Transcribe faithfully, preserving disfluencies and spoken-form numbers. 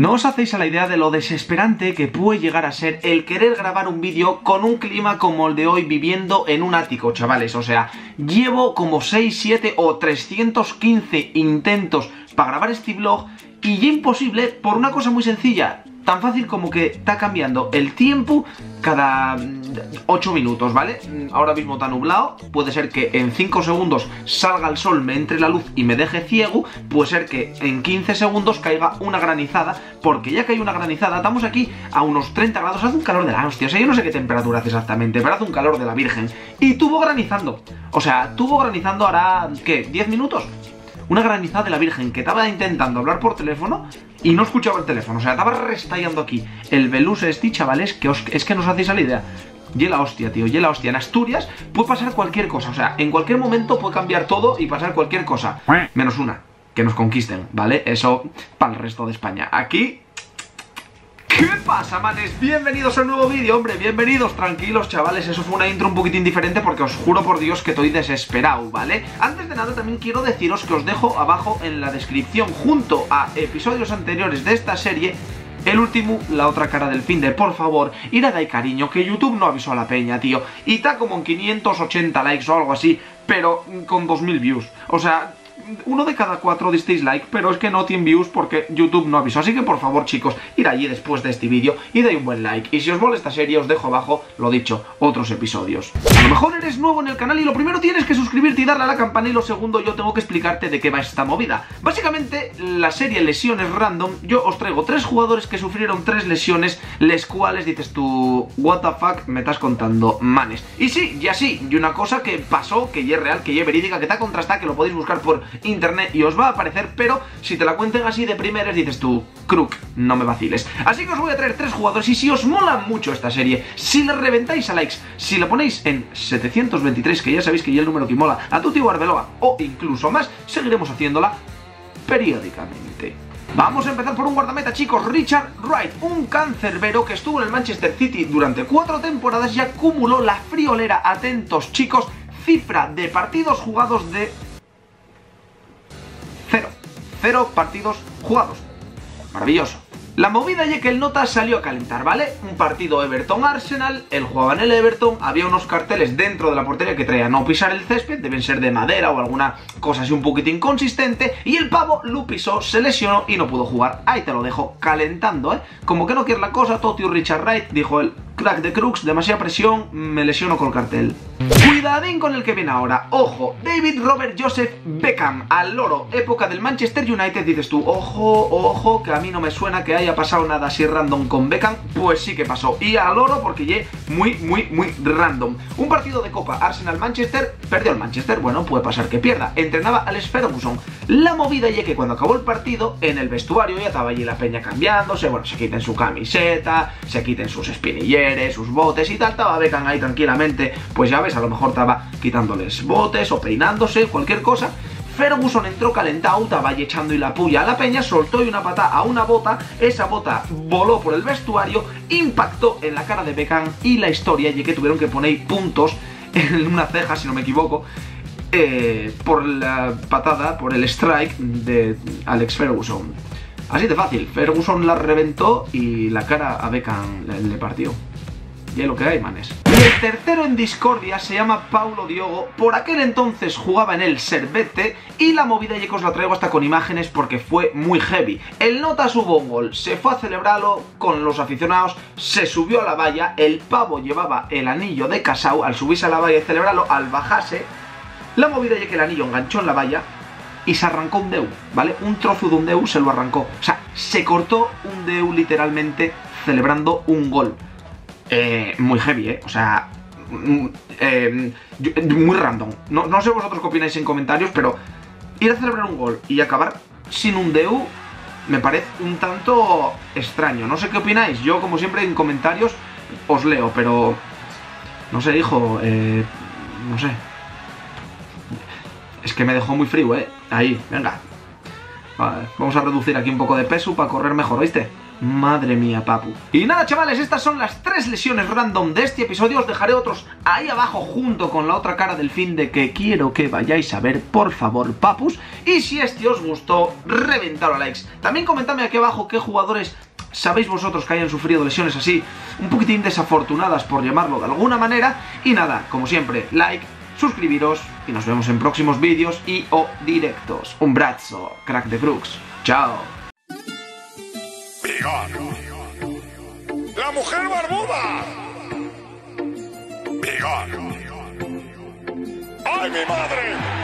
No os hacéis a la idea de lo desesperante que puede llegar a ser el querer grabar un vídeo con un clima como el de hoy viviendo en un ático, chavales. O sea, llevo como seis, siete o trescientos quince intentos para grabar este vlog y ya imposible por una cosa muy sencilla. Tan fácil como que está cambiando el tiempo cada ocho minutos, ¿vale? Ahora mismo está nublado, puede ser que en cinco segundos salga el sol, me entre la luz y me deje ciego, puede ser que en quince segundos caiga una granizada, porque ya que hay una granizada, estamos aquí a unos treinta grados, hace un calor de la hostia, o sea, yo no sé qué temperatura hace exactamente, pero hace un calor de la virgen, y tuvo granizando, o sea, tuvo granizando hará, ¿qué? ¿diez minutos? Una granizada de la virgen, que estaba intentando hablar por teléfono y no escuchaba el teléfono. O sea, estaba restallando aquí el Velus este, chavales, que os, es que no os hacéis a la idea. Y la hostia, tío, y la hostia. En Asturias puede pasar cualquier cosa. O sea, en cualquier momento puede cambiar todo y pasar cualquier cosa. Menos una, que nos conquisten, ¿vale? Eso para el resto de España. Aquí... ¿Qué pasa, manes? Bienvenidos a un nuevo vídeo, hombre, bienvenidos, tranquilos, chavales. Eso fue una intro un poquitín diferente porque os juro por Dios que estoy desesperado, ¿vale? Antes de nada también quiero deciros que os dejo abajo en la descripción, junto a episodios anteriores de esta serie, el último, la otra cara del fin de, por favor, ir a dar cariño, que YouTube no avisó a la peña, tío. Y está como en quinientos ochenta likes o algo así, pero con dos mil views, o sea... Uno de cada cuatro disteis like, pero es que no tiene views porque YouTube no avisó. Así que por favor, chicos, ir allí después de este vídeo y dais un buen like. Y si os mola esta serie, os dejo abajo, lo dicho, otros episodios. A lo mejor eres nuevo en el canal y lo primero tienes que suscribirte y darle a la campana. Y lo segundo, yo tengo que explicarte de qué va esta movida. Básicamente, la serie Lesiones Random, yo os traigo tres jugadores que sufrieron tres lesiones, les cuales dices tú, what the fuck, me estás contando, manes. Y sí, y así, y una cosa que pasó, que ya es real, que ya es verídica, que está contrastada, que lo podéis buscar por internet y os va a aparecer, pero si te la cuenten así de primeras dices tú, crook, no me vaciles. Así que os voy a traer tres jugadores y si os mola mucho esta serie, si la reventáis a likes, si la ponéis en setecientos veintitrés, que ya sabéis que ya el número que mola, a tu tío Arbeloa o incluso más, seguiremos haciéndola periódicamente. Vamos a empezar por un guardameta, chicos, Richard Wright, un cancerbero que estuvo en el Manchester City durante cuatro temporadas y acumuló la friolera, atentos chicos, cifra de partidos jugados de... Cero, cero partidos jugados. Maravilloso. La movida ya que el nota salió a calentar, ¿vale? Un partido Everton-Arsenal, él jugaba en el Everton, había unos carteles dentro de la portería que traía no pisar el césped, deben ser de madera o alguna cosa así un poquitín consistente, y el pavo lo pisó, se lesionó y no pudo jugar. Ahí te lo dejo, calentando, ¿eh? Como que no quiere la cosa, todo tío Richard Wright, dijo él, crack de crux, demasiada presión, me lesiono con el cartel. Cuidadín con el que viene ahora, ojo, David Robert Joseph Beckham, al loro, época del Manchester United, dices tú, ojo, ojo, que a mí no me suena que haya pasado nada así random con Beckham, pues sí que pasó, y al loro porque llegué muy, muy, muy random. Un partido de Copa, Arsenal-Manchester, perdió el Manchester, bueno, puede pasar que pierda, entrenaba Alex Ferguson. La movida ya que cuando acabó el partido, en el vestuario ya estaba allí la peña cambiándose, bueno, se quiten su camiseta, se quiten sus espinilleres, sus botes y tal, estaba Beckham ahí tranquilamente, pues ya ves, a lo mejor estaba quitándoles botes o peinándose, cualquier cosa. Ferguson entró calentado, estaba echando y la puya a la peña, soltó y una patada a una bota, esa bota voló por el vestuario, impactó en la cara de Beckham y la historia, y que tuvieron que poner puntos en una ceja, si no me equivoco, eh, por la patada, por el strike de Alex Ferguson. Así de fácil, Ferguson la reventó y la cara a Beckham le partió. Y es lo que hay, manes. Y el tercero en discordia se llama Paulo Diogo. Por aquel entonces jugaba en el Servete. Y la movida ya que os la traigo hasta con imágenes porque fue muy heavy. El nota subió un gol, se fue a celebrarlo con los aficionados, se subió a la valla. El pavo llevaba el anillo de casao. Al subirse a la valla y celebrarlo, al bajarse, la movida ya que el anillo enganchó en la valla y se arrancó un deu, ¿vale? Un trozo de un deu se lo arrancó. O sea, se cortó un deu literalmente celebrando un gol. Eh, muy heavy, eh, o sea, eh, muy random. No, no sé vosotros qué opináis en comentarios, pero ir a celebrar un gol y acabar sin un D U me parece un tanto extraño. No sé qué opináis, yo como siempre en comentarios os leo, pero no sé, hijo, eh, no sé. Es que me dejó muy frío, eh, ahí, venga. Vale, vamos a reducir aquí un poco de peso para correr mejor, ¿oíste? Madre mía, papu. Y nada, chavales, estas son las tres lesiones random de este episodio. Os dejaré otros ahí abajo junto con la otra cara del fin de que quiero que vayáis a ver, por favor, papus. Y si este os gustó, reventadlo a likes. También comentadme aquí abajo qué jugadores sabéis vosotros que hayan sufrido lesiones así, un poquitín desafortunadas, por llamarlo de alguna manera. Y nada, como siempre, like, suscribiros y nos vemos en próximos vídeos y o directos. Un brazo, crack de Crux. Chao. Vigor. La mujer barbuda. Vigor. ¡Ay, mi madre!